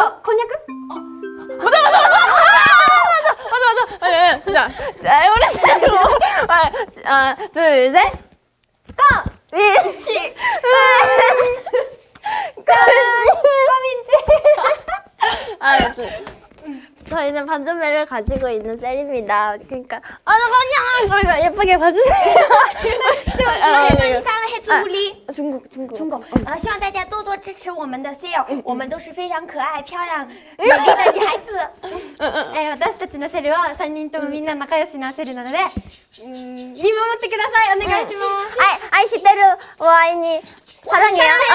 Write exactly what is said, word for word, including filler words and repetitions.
어, 곤약은? 어. 맞아, 맞아, 맞아! 맞아, 맞아! 아니, 진짜. 자, 오른쪽으로. 하나, 둘, 셋. 껌! 민치! 껌! 껌인치! 저희는 반전매를 가지고 있는 셀입니다. 그러니까 아나 그냥 그러니까 예쁘게 봐주세요. 지금 사랑해 중국 중국 중국. 希望大家多多支持我们的셀。我们都是非常可愛漂亮美丽的女孩子。私たちの셀은さんにんともみんな仲良しな셀なので見守ってください。お願いします。愛してる。お愛に사랑해요。